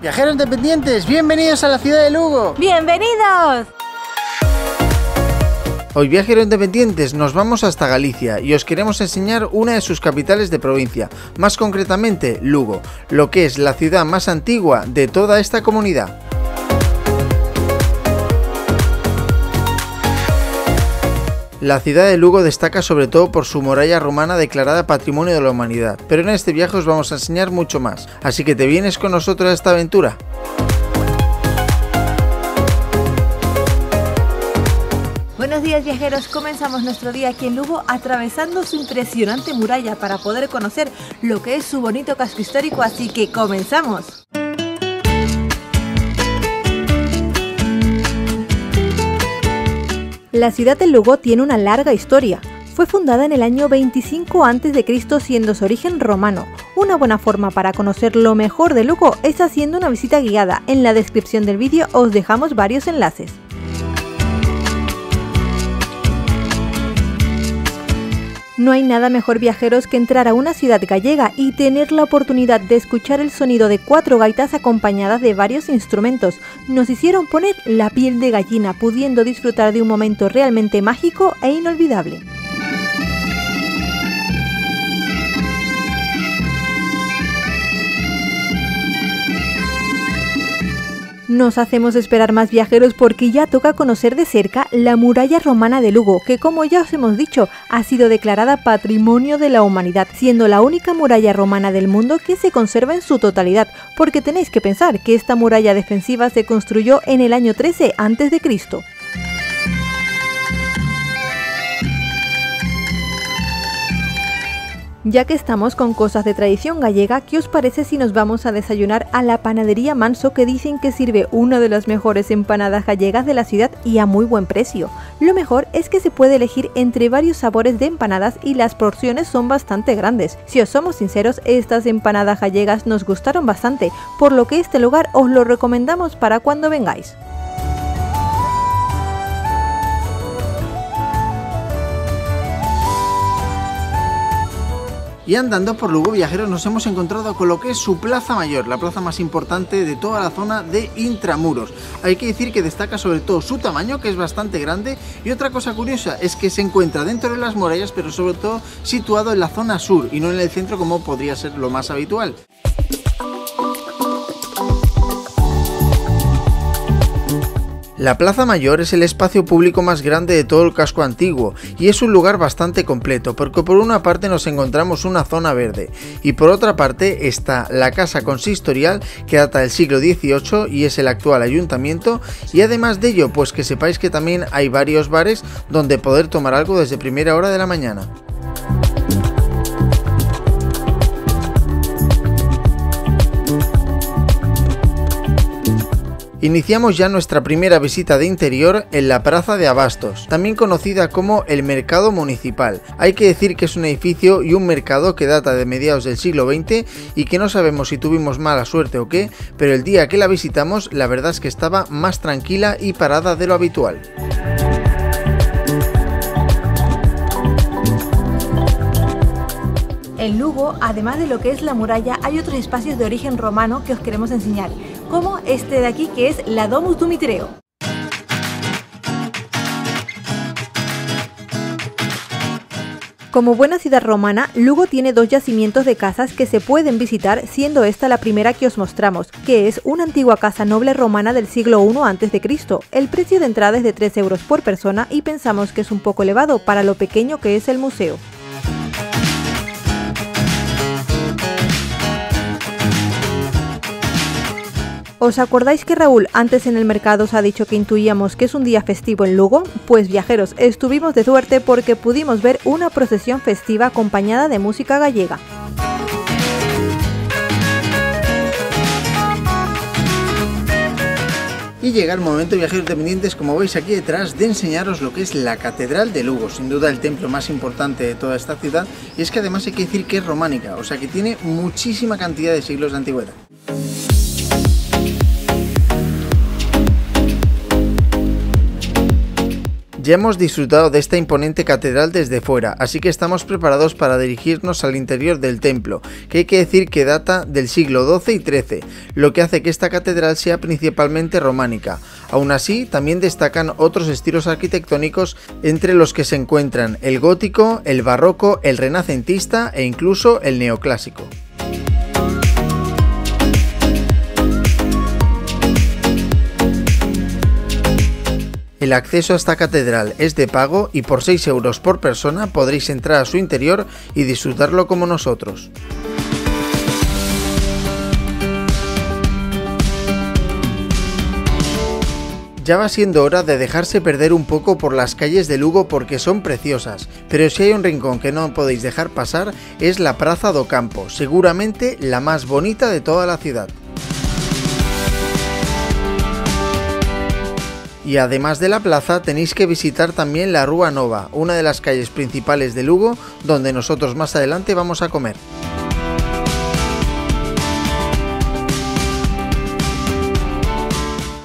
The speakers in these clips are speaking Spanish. Viajeros Independientes, bienvenidos a la ciudad de Lugo. ¡Bienvenidos! Hoy Viajeros Independientes nos vamos hasta Galicia y os queremos enseñar una de sus capitales de provincia, más concretamente Lugo, lo que es la ciudad más antigua de toda esta comunidad. La ciudad de Lugo destaca sobre todo por su muralla romana declarada Patrimonio de la Humanidad, pero en este viaje os vamos a enseñar mucho más, así que te vienes con nosotros a esta aventura. Buenos días viajeros, comenzamos nuestro día aquí en Lugo atravesando su impresionante muralla para poder conocer lo que es su bonito casco histórico, así que comenzamos. La ciudad de Lugo tiene una larga historia. Fue fundada en el año 25 a.C. siendo su origen romano. Una buena forma para conocer lo mejor de Lugo es haciendo una visita guiada. En la descripción del vídeo os dejamos varios enlaces. No hay nada mejor viajeros que entrar a una ciudad gallega y tener la oportunidad de escuchar el sonido de 4 gaitas acompañadas de varios instrumentos. Nos hicieron poner la piel de gallina, pudiendo disfrutar de un momento realmente mágico e inolvidable. Nos hacemos esperar más viajeros porque ya toca conocer de cerca la muralla romana de Lugo, que como ya os hemos dicho, ha sido declarada Patrimonio de la Humanidad, siendo la única muralla romana del mundo que se conserva en su totalidad, porque tenéis que pensar que esta muralla defensiva se construyó en el año 13 a.C. Ya que estamos con cosas de tradición gallega, ¿qué os parece si nos vamos a desayunar a la Panadería Manso, que dicen que sirve una de las mejores empanadas gallegas de la ciudad y a muy buen precio? Lo mejor es que se puede elegir entre varios sabores de empanadas y las porciones son bastante grandes. Si os somos sinceros, estas empanadas gallegas nos gustaron bastante, por lo que este lugar os lo recomendamos para cuando vengáis. Y andando por Lugo, viajeros, nos hemos encontrado con lo que es su Plaza Mayor, la plaza más importante de toda la zona de Intramuros. Hay que decir que destaca sobre todo su tamaño, que es bastante grande, y otra cosa curiosa es que se encuentra dentro de las murallas, pero sobre todo situado en la zona sur y no en el centro como podría ser lo más habitual. La Plaza Mayor es el espacio público más grande de todo el casco antiguo y es un lugar bastante completo porque por una parte nos encontramos una zona verde y por otra parte está la Casa Consistorial, que data del siglo XVIII y es el actual ayuntamiento, y además de ello pues que sepáis que también hay varios bares donde poder tomar algo desde primera hora de la mañana. Iniciamos ya nuestra primera visita de interior en la Praza de Abastos, también conocida como el Mercado Municipal. Hay que decir que es un edificio y un mercado que data de mediados del siglo XX y que no sabemos si tuvimos mala suerte o qué, pero el día que la visitamos la verdad es que estaba más tranquila y parada de lo habitual. En Lugo, además de lo que es la muralla, hay otros espacios de origen romano que os queremos enseñar, como este de aquí, que es la Domus do Mitreo. Como buena ciudad romana, Lugo tiene 2 yacimientos de casas que se pueden visitar, siendo esta la primera que os mostramos, que es una antigua casa noble romana del siglo I a.C. El precio de entrada es de 3 euros por persona y pensamos que es un poco elevado para lo pequeño que es el museo. ¿Os acordáis que Raúl antes en el mercado os ha dicho que intuíamos que es un día festivo en Lugo? Pues viajeros, estuvimos de suerte porque pudimos ver una procesión festiva acompañada de música gallega. Y llega el momento, viajeros independientes, como veis aquí detrás, de enseñaros lo que es la Catedral de Lugo, sin duda el templo más importante de toda esta ciudad, y es que además hay que decir que es románica, o sea que tiene muchísima cantidad de siglos de antigüedad. Ya hemos disfrutado de esta imponente catedral desde fuera, así que estamos preparados para dirigirnos al interior del templo, que hay que decir que data del siglo XII y XIII, lo que hace que esta catedral sea principalmente románica. Aún así, también destacan otros estilos arquitectónicos entre los que se encuentran el gótico, el barroco, el renacentista e incluso el neoclásico. El acceso a esta catedral es de pago y por 6 euros por persona podréis entrar a su interior y disfrutarlo como nosotros. Ya va siendo hora de dejarse perder un poco por las calles de Lugo porque son preciosas, pero si hay un rincón que no podéis dejar pasar es la Praza do Campo, seguramente la más bonita de toda la ciudad. Y además de la plaza tenéis que visitar también la Rúa Nova, una de las calles principales de Lugo, donde nosotros más adelante vamos a comer.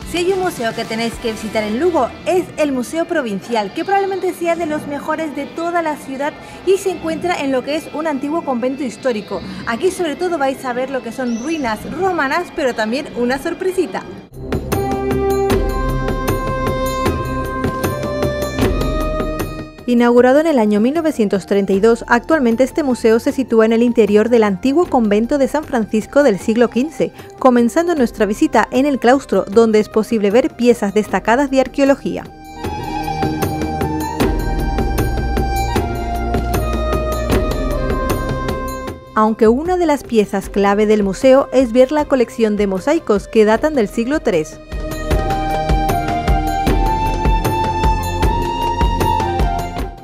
Si hay un museo que tenéis que visitar en Lugo es el Museo Provincial, que probablemente sea de los mejores de toda la ciudad y se encuentra en lo que es un antiguo convento histórico. Aquí sobre todo vais a ver lo que son ruinas romanas, pero también una sorpresita. Inaugurado en el año 1932, actualmente este museo se sitúa en el interior del antiguo convento de San Francisco del siglo XV, comenzando nuestra visita en el claustro, donde es posible ver piezas destacadas de arqueología. Aunque una de las piezas clave del museo es ver la colección de mosaicos que datan del siglo III.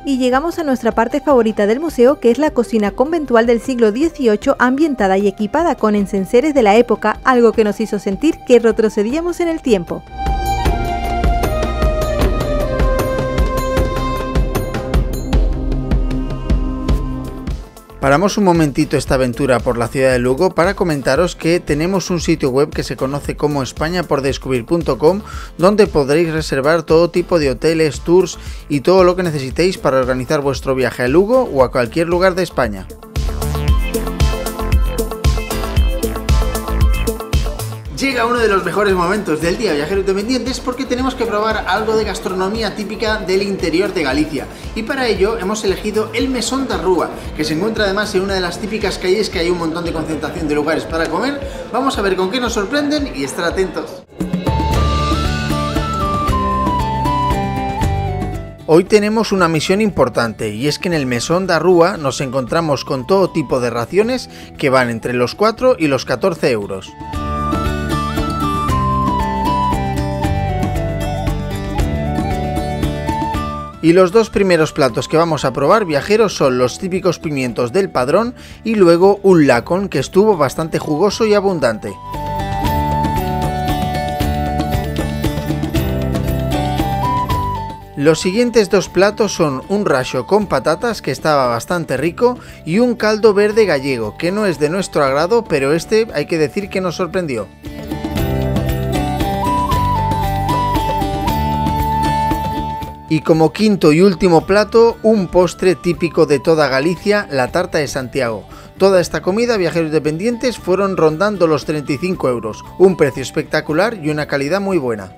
Y llegamos a nuestra parte favorita del museo, que es la cocina conventual del siglo XVIII, ambientada y equipada con enseres de la época, algo que nos hizo sentir que retrocedíamos en el tiempo. Paramos un momentito esta aventura por la ciudad de Lugo para comentaros que tenemos un sitio web que se conoce como EspañaPorDescubrir.com, donde podréis reservar todo tipo de hoteles, tours y todo lo que necesitéis para organizar vuestro viaje a Lugo o a cualquier lugar de España. Llega uno de los mejores momentos del día, Viajeros Independientes, porque tenemos que probar algo de gastronomía típica del interior de Galicia. Y para ello hemos elegido el Mesón da Rúa, que se encuentra además en una de las típicas calles que hay un montón de concentración de lugares para comer. Vamos a ver con qué nos sorprenden y estar atentos. Hoy tenemos una misión importante y es que en el Mesón da Rúa nos encontramos con todo tipo de raciones que van entre los 4 y los 14 euros. Y los dos primeros platos que vamos a probar, viajeros, son los típicos pimientos del padrón y luego un lacón que estuvo bastante jugoso y abundante. Los siguientes dos platos son un rasho con patatas que estaba bastante rico y un caldo verde gallego que no es de nuestro agrado, pero este hay que decir que nos sorprendió. Y como quinto y último plato, un postre típico de toda Galicia, la tarta de Santiago. Toda esta comida, Viajeros Independientes, fueron rondando los 35 euros, un precio espectacular y una calidad muy buena.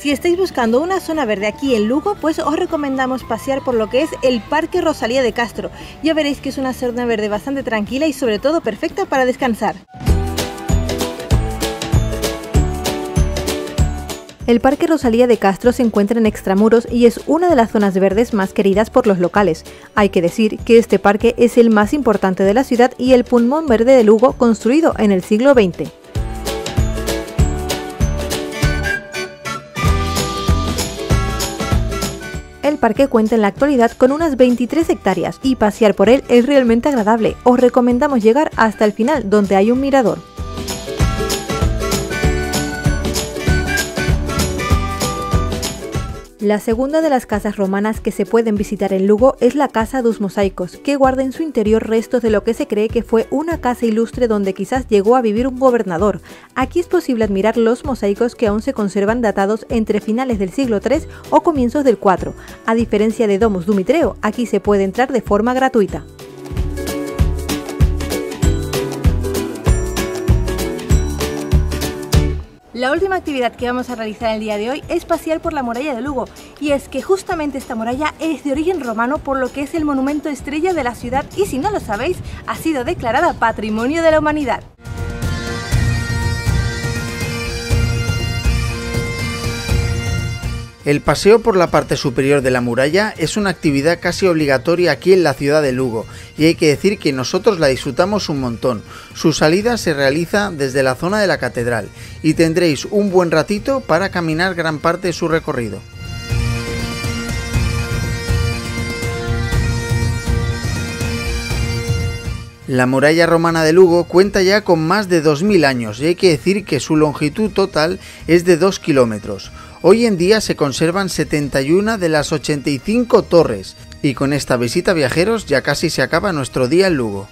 Si estáis buscando una zona verde aquí en Lugo, pues os recomendamos pasear por lo que es el Parque Rosalía de Castro. Ya veréis que es una zona verde bastante tranquila y sobre todo perfecta para descansar. El Parque Rosalía de Castro se encuentra en Extramuros y es una de las zonas verdes más queridas por los locales. Hay que decir que este parque es el más importante de la ciudad y el pulmón verde de Lugo, construido en el siglo XX. El parque cuenta en la actualidad con unas 23 hectáreas y pasear por él es realmente agradable. Os recomendamos llegar hasta el final, donde hay un mirador. La segunda de las casas romanas que se pueden visitar en Lugo es la Casa dos Mosaicos, que guarda en su interior restos de lo que se cree que fue una casa ilustre donde quizás llegó a vivir un gobernador. Aquí es posible admirar los mosaicos que aún se conservan datados entre finales del siglo III o comienzos del IV. A diferencia de Domus do Mitreo, aquí se puede entrar de forma gratuita. La última actividad que vamos a realizar el día de hoy es pasear por la muralla de Lugo, y es que justamente esta muralla es de origen romano, por lo que es el monumento estrella de la ciudad y, si no lo sabéis, ha sido declarada Patrimonio de la Humanidad. El paseo por la parte superior de la muralla es una actividad casi obligatoria aquí en la ciudad de Lugo, y hay que decir que nosotros la disfrutamos un montón. Su salida se realiza desde la zona de la catedral y tendréis un buen ratito para caminar gran parte de su recorrido. La muralla romana de Lugo cuenta ya con más de 2000 años y hay que decir que su longitud total es de 2 kilómetros. Hoy en día se conservan 71 de las 85 torres y con esta visita, viajeros, ya casi se acaba nuestro día en Lugo.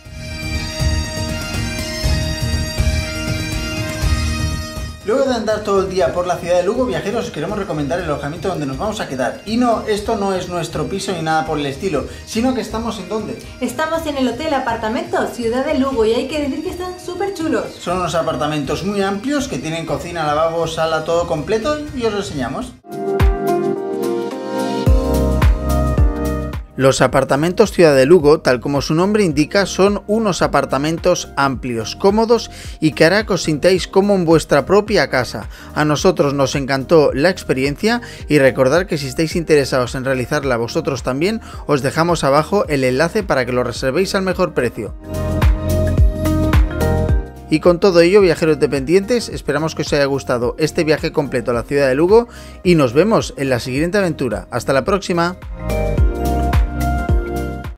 Luego de andar todo el día por la ciudad de Lugo, viajeros, os queremos recomendar el alojamiento donde nos vamos a quedar. Y no, esto no es nuestro piso ni nada por el estilo, sino que estamos ¿en dónde? Estamos en el Hotel Apartamentos Ciudad de Lugo y hay que decir que están súper chulos. Son unos apartamentos muy amplios que tienen cocina, lavabo, sala, todo completo y os lo enseñamos. Los apartamentos Ciudad de Lugo, tal como su nombre indica, son unos apartamentos amplios, cómodos y que hará que os sintáis como en vuestra propia casa. A nosotros nos encantó la experiencia y recordad que si estáis interesados en realizarla vosotros también, os dejamos abajo el enlace para que lo reservéis al mejor precio. Y con todo ello, viajeros independientes, esperamos que os haya gustado este viaje completo a la ciudad de Lugo y nos vemos en la siguiente aventura. ¡Hasta la próxima!